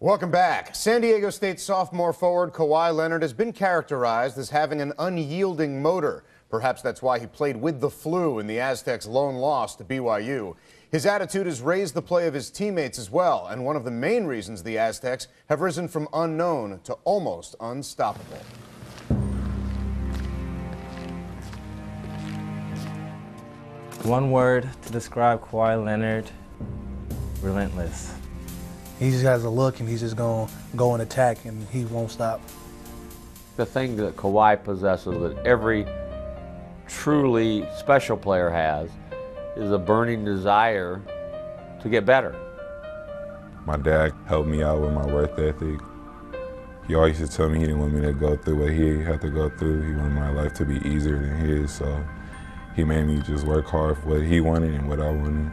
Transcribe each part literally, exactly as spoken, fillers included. Welcome back. San Diego State sophomore forward Kawhi Leonard has been characterized as having an unyielding motor. Perhaps that's why he played with the flu in the Aztecs' lone loss to B Y U. His attitude has raised the play of his teammates as well, and one of the main reasons the Aztecs have risen from unknown to almost unstoppable. One word to describe Kawhi Leonard: relentless. He just has a look, and he's just going to go and attack, and he won't stop. The thing that Kawhi possesses that every truly special player has is a burning desire to get better. My dad helped me out with my work ethic. He always used to tell me he didn't want me to go through what he had to go through. He wanted my life to be easier than his, so he made me just work hard for what he wanted and what I wanted.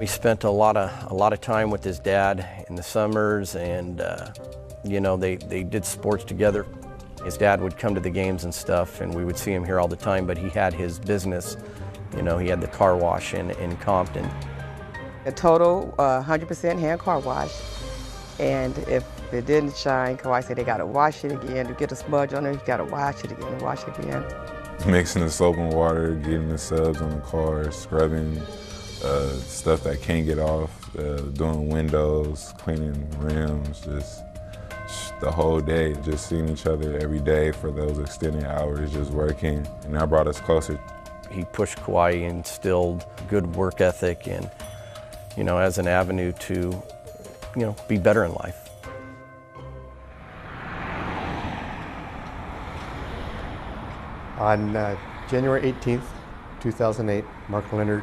We spent a lot of a lot of time with his dad in the summers, and uh, you know, they they did sports together. His dad would come to the games and stuff, and we would see him here all the time. But he had his business, you know, he had the car wash in in Compton. A total one hundred percent uh, hand car wash, and if it didn't shine, Kawhi said they got to wash it again. To get a smudge on it, you got to wash it again, wash it again. Mixing the soap and water, getting the subs on the car, scrubbing. Uh, stuff that can't get off, uh, doing windows, cleaning rims, just, just the whole day, just seeing each other every day for those extended hours, just working, and that brought us closer. He pushed Kawhi, instilled good work ethic, and, you know, as an avenue to, you know, be better in life. On uh, January eighteenth, two thousand eight, Mark Leonard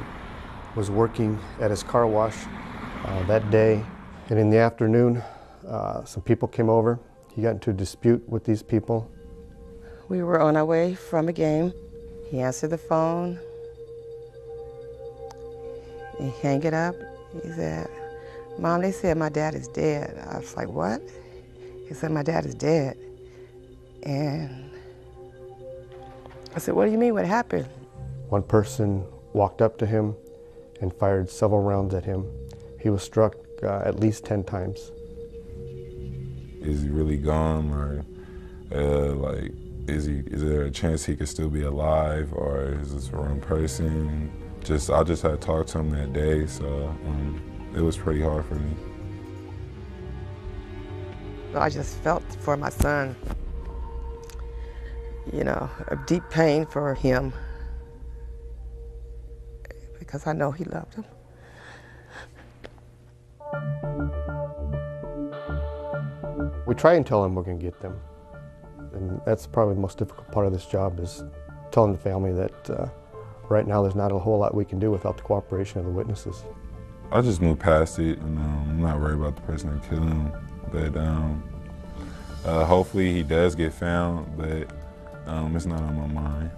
was working at his car wash uh, that day. And in the afternoon, uh, some people came over. He got into a dispute with these people. We were on our way from a game. He answered the phone. He hung it up. He said, "Mom, they said my dad is dead." I was like, "What?" He said, "My dad is dead." And I said, "What do you mean, what happened?" One person walked up to him and fired several rounds at him. He was struck uh, at least ten times. Is he really gone, or uh, like, is he? Is there a chance he could still be alive, or is this the wrong person? Just, I just had talked to him that day, so um, it was pretty hard for me. I just felt for my son, you know, a deep pain for him, because I know he loved him. We try and tell him we're gonna get them. And that's probably the most difficult part of this job, is telling the family that uh, right now there's not a whole lot we can do without the cooperation of the witnesses. I just moved past it, and um, I'm not worried about the person that killed him, but um, uh, hopefully he does get found, but um, it's not on my mind.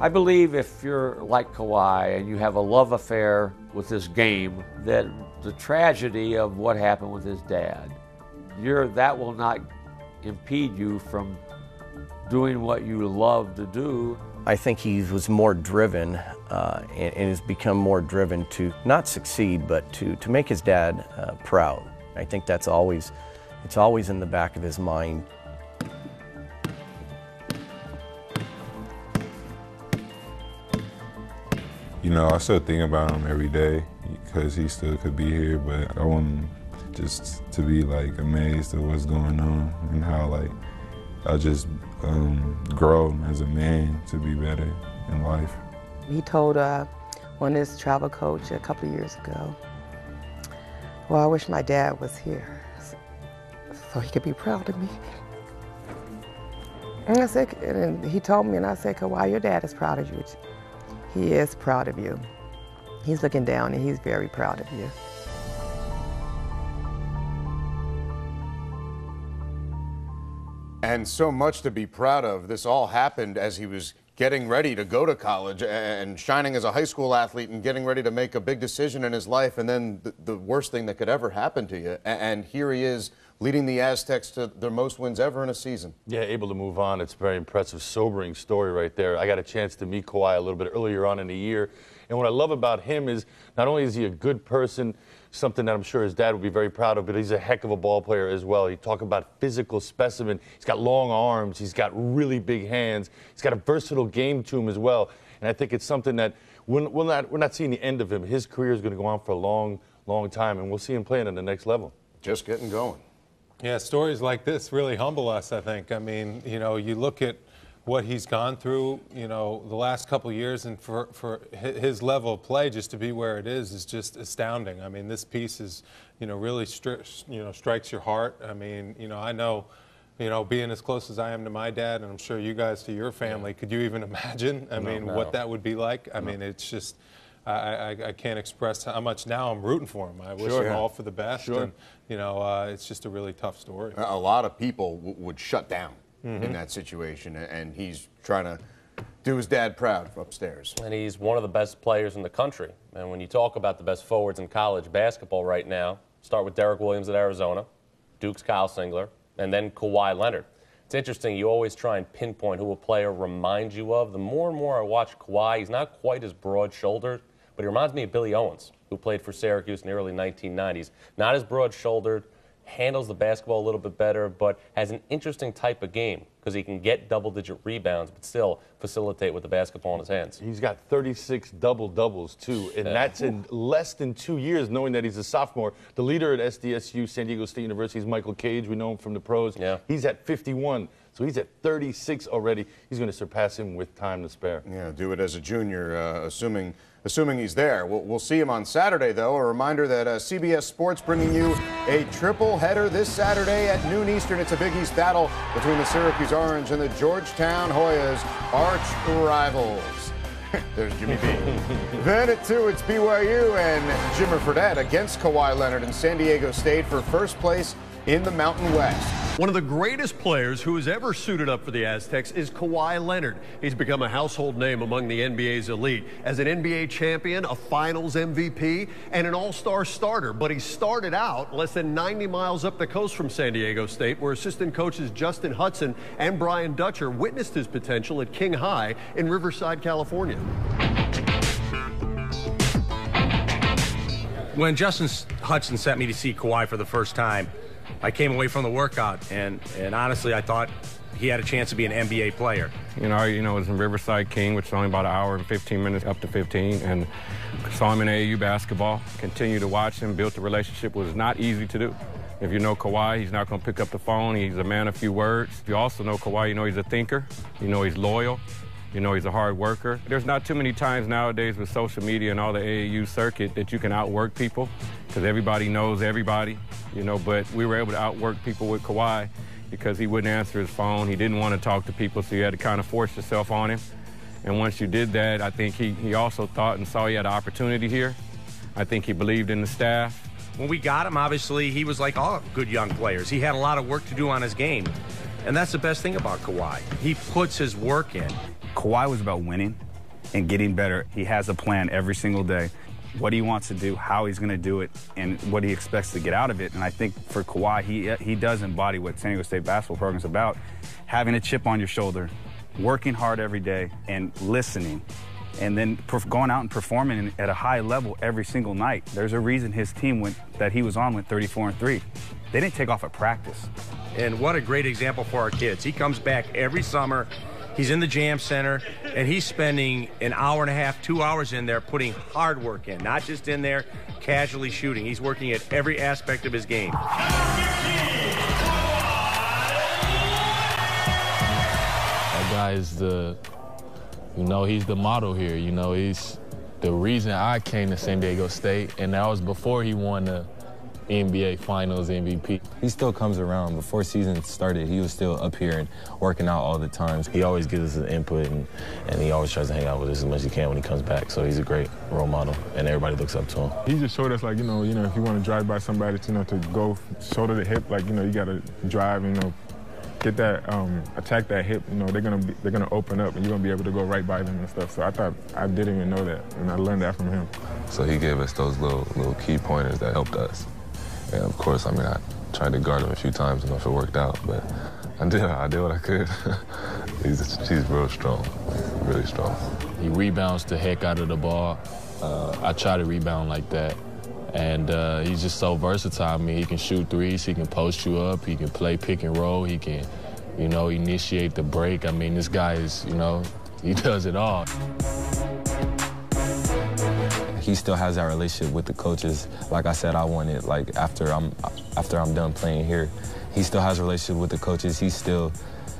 I believe if you're like Kawhi and you have a love affair with this game, that the tragedy of what happened with his dad, you're, that will not impede you from doing what you love to do. I think he was more driven uh, and, and has become more driven to not succeed, but to, to make his dad uh, proud. I think that's always, it's always in the back of his mind. You know, I still think about him every day, because he still could be here, but I want him just to be like amazed at what's going on and how like I just um, grow as a man to be better in life. He told uh, one of his travel coach a couple of years ago, "Well, I wish my dad was here so he could be proud of me." And I said, and he told me, and I said, "Kawhi, your dad is proud of you. He is proud of you. He's looking down, and he's very proud of you." And so much to be proud of. This all happened as he was getting ready to go to college and shining as a high school athlete and getting ready to make a big decision in his life, and then the, the worst thing that could ever happen to you. And here he is leading the Aztecs to their most wins ever in a season. Yeah, able to move on. It's a very impressive, sobering story right there. I got a chance to meet Kawhi a little bit earlier on in the year. And what I love about him is not only is he a good person, something that I'm sure his dad would be very proud of, but he's a heck of a ball player as well. You talk about physical specimen. He's got long arms. He's got really big hands. He's got a versatile game to him as well. And I think it's something that we're, we're, not, we're not seeing the end of him. His career is going to go on for a long, long time, and we'll see him playing at the next level. Just getting going. Yeah, stories like this really humble us, I think. I mean, you know, you look at what he's gone through, you know, the last couple of years, and for, for his level of play just to be where it is is just astounding. I mean, this piece is, you know, really, stri you know, strikes your heart. I mean, you know, I know, you know, being as close as I am to my dad, and I'm sure you guys to your family, could you even imagine, I no, mean, no. what that would be like? I no. mean, it's just... I, I, I can't express how much now I'm rooting for him. I wish sure, him yeah. all for the best. Sure. And, you know, uh, it's just a really tough story. A lot of people w would shut down mm-hmm. in that situation, and he's trying to do his dad proud upstairs. And he's one of the best players in the country. And when you talk about the best forwards in college basketball right now, start with Derrick Williams at Arizona, Duke's Kyle Singler, and then Kawhi Leonard. It's interesting, you always try and pinpoint who a player reminds you of. The more and more I watch Kawhi, he's not quite as broad-shouldered, but he reminds me of Billy Owens, who played for Syracuse in the early nineteen nineties. Not as broad-shouldered, handles the basketball a little bit better, but has an interesting type of game because he can get double-digit rebounds but still facilitate with the basketball in his hands. He's got thirty-six double-doubles, too, and yeah. that's in less than two years, knowing that he's a sophomore. The leader at S D S U, San Diego State University, is Michael Cage. We know him from the pros. Yeah. He's at fifty-one, so he's at thirty-six already. He's going to surpass him with time to spare. Yeah, do it as a junior, uh, assuming... Assuming he's there. We'll, we'll see him on Saturday, though. A reminder that uh, C B S Sports bringing you a triple header this Saturday at noon Eastern. It's a Big East battle between the Syracuse Orange and the Georgetown Hoyas, arch rivals. There's Jimmy B. Then at two, it's B Y U and Jimmer Fredette against Kawhi Leonard and San Diego State for first place in the Mountain West. One of the greatest players who has ever suited up for the Aztecs is Kawhi Leonard. He's become a household name among the N B A's elite as an N B A champion, a finals M V P, and an all-star starter. But he started out less than ninety miles up the coast from San Diego State, where assistant coaches Justin Hudson and Brian Dutcher witnessed his potential at King High in Riverside, California. When Justin Hudson sent me to see Kawhi for the first time, I came away from the workout, and, and honestly, I thought he had a chance to be an N B A player. You know, you know, it was in Riverside King, which is only about an hour and fifteen minutes, up to fifteen, and I saw him in A A U basketball, continued to watch him, built a relationship, was not easy to do. If you know Kawhi, he's not going to pick up the phone. He's a man of few words. If you also know Kawhi, you know he's a thinker. You know he's loyal. You know he's a hard worker. There's not too many times nowadays with social media and all the A A U circuit that you can outwork people, because everybody knows everybody. You know, but we were able to outwork people with Kawhi because he wouldn't answer his phone. He didn't want to talk to people, so you had to kind of force yourself on him. And once you did that, I think he, he also thought and saw he had an opportunity here. I think he believed in the staff. When we got him, obviously, he was like all good young players. He had a lot of work to do on his game. And that's the best thing about Kawhi. He puts his work in. Kawhi was about winning and getting better. He has a plan every single day. What he wants to do, how he's going to do it, and what he expects to get out of it. And I think for Kawhi, he, he does embody what San Diego State basketball program is about, having a chip on your shoulder, working hard every day, and listening, and then going out and performing at a high level every single night. There's a reason his team went, that he was on went thirty-four and three. They didn't take off at practice. And what a great example for our kids. He comes back every summer. He's in the jam center, and he's spending an hour and a half, two hours in there putting hard work in, not just in there casually shooting. He's working at every aspect of his game. That guy is the, you know, he's the model here. You know, he's the reason I came to San Diego State, and that was before he won the N B A Finals M V P. He still comes around. Before season started, he was still up here and working out all the time. He always gives us an input, and, and he always tries to hang out with us as much as he can when he comes back. So he's a great role model, and everybody looks up to him. He just showed us, like, you know, you know, if you want to drive by somebody, you know, to go shoulder to hip, like, you know, you got to drive, you know, get that, um, attack that hip. You know, they're gonna be, they're gonna open up, and you're gonna be able to go right by them and stuff. So I thought I didn't even know that, and I learned that from him. So he gave us those little little key pointers that helped us. And of course, I mean, I, tried to guard him a few times. I don't know if it worked out, but I did, I did what I could. he's, he's real strong, really strong. He rebounds the heck out of the ball. Uh, I try to rebound like that. And uh, he's just so versatile. I mean, he can shoot threes, he can post you up, he can play pick and roll, he can, you know, initiate the break. I mean, this guy is, you know, he does it all. He still has that relationship with the coaches. Like I said, I wanted, like, after I'm, after I'm done playing here, he still has a relationship with the coaches. He still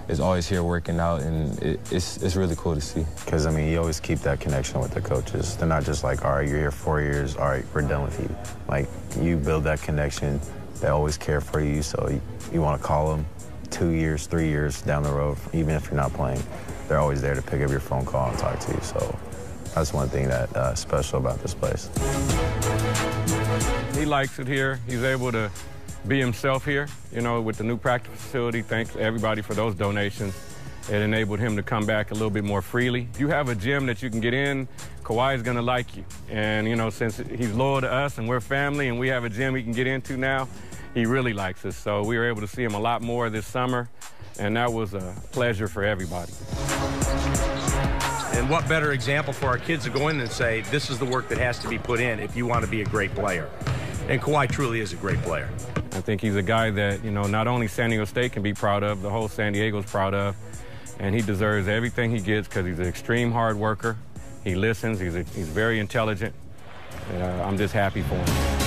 is always here working out, and it, it's, it's really cool to see. Because, I mean, you always keep that connection with the coaches. They're not just like, all right, you're here four years, all right, we're done with you. Like, you build that connection. They always care for you, so you, you want to call them two years, three years down the road, even if you're not playing. They're always there to pick up your phone call and talk to you, so that's one thing that's uh, special about this place. He likes it here. He's able to be himself here, you know, with the new practice facility. Thanks to everybody for those donations. It enabled him to come back a little bit more freely. If you have a gym that you can get in, Kawhi's gonna like you. And, you know, since he's loyal to us and we're family and we have a gym he can get into now, he really likes us. So we were able to see him a lot more this summer, and that was a pleasure for everybody. And what better example for our kids to go in and say, this is the work that has to be put in if you want to be a great player. And Kawhi truly is a great player. I think he's a guy that, you know, not only San Diego State can be proud of, the whole San Diego's proud of, and he deserves everything he gets because he's an extreme hard worker. He listens, he's, a, he's very intelligent. Uh, I'm just happy for him.